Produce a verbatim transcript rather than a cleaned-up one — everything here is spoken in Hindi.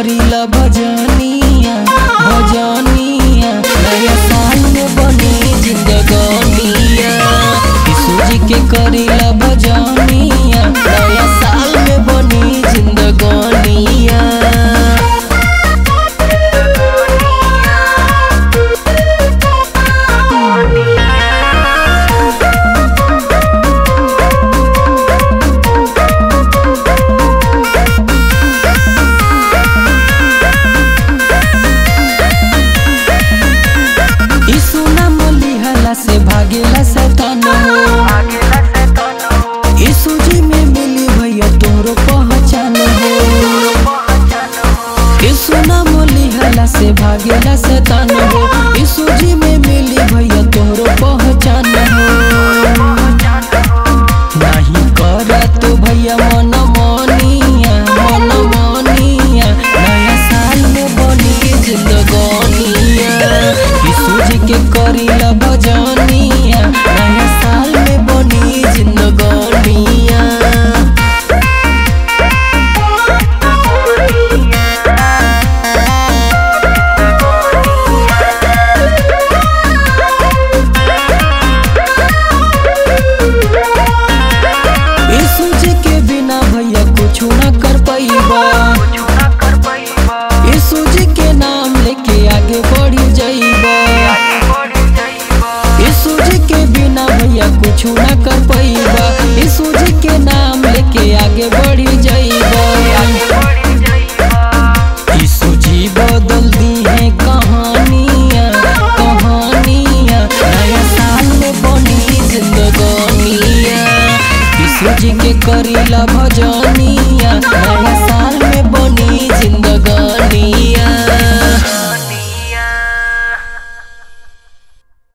करीला भजनिया भजनिया नया साल में बने जिंदगानिया। यीशु जी के करीला भजनिया नया साल में बनी जिंदगानिया। यीशु जी में मिली भैया तोरो पहचान हो। यीशु ना मोली हला से भागेला शैतान हो। यीशु जी में मिली भैया तोरो पहचान हो। नहीं करा तो भैया मन मोनिया मन मोनिया नया साल में बनी जिंदगानिया। यीशु जी के करीला भजनिया नया साल में बनी जिंदगानिया। कुछु ना कर पाइबा यीशु जी के नाम लेके आगे बढ़ी जाइबा। यीशु जी बदल दी है कहानिया कहानिया नया साल में बनी जिंदगानिया। यीशु जी के करीला भजनिया नया साल